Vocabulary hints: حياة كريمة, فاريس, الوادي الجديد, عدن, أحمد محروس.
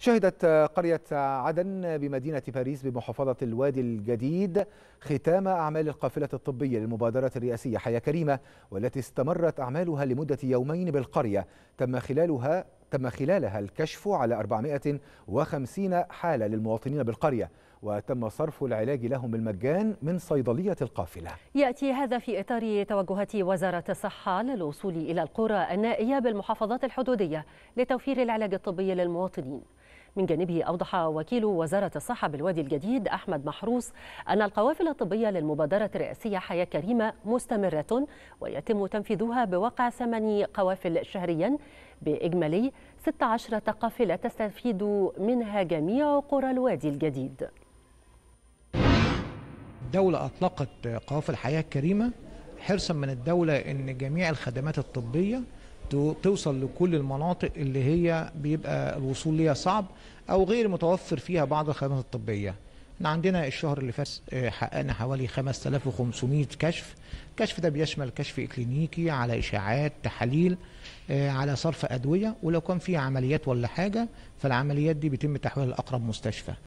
شهدت قرية عدن بمدينة فاريس بمحافظة الوادي الجديد ختام أعمال القافلة الطبية للمبادرة الرئاسية حياة كريمة، والتي استمرت أعمالها لمدة يومين بالقرية. تم خلالها الكشف على 450 حالة للمواطنين بالقرية، وتم صرف العلاج لهم بالمجان من صيدلية القافلة. يأتي هذا في إطار توجهات وزارة الصحة للوصول إلى القرى النائية بالمحافظات الحدودية لتوفير العلاج الطبي للمواطنين. من جانبه أوضح وكيل وزارة الصحة بالوادي الجديد أحمد محروس أن القوافل الطبية للمبادرة الرئاسية حياة كريمة مستمرة، ويتم تنفيذها بواقع 8 قوافل شهريا بإجمالي 16 قافلة تستفيد منها جميع قرى الوادي الجديد. الدولة أطلقت قوافل حياة كريمة حرصا من الدولة أن جميع الخدمات الطبية توصل لكل المناطق اللي هي بيبقى الوصول ليها صعب أو غير متوفر فيها بعض الخدمات الطبية. احنا عندنا الشهر اللي فات حققنا حوالي 5500 كشف. الكشف ده بيشمل كشف إكلينيكي على إشاعات، تحاليل، على صرف أدوية، ولو كان في عمليات ولا حاجة فالعمليات دي بيتم تحويلها لأقرب مستشفى.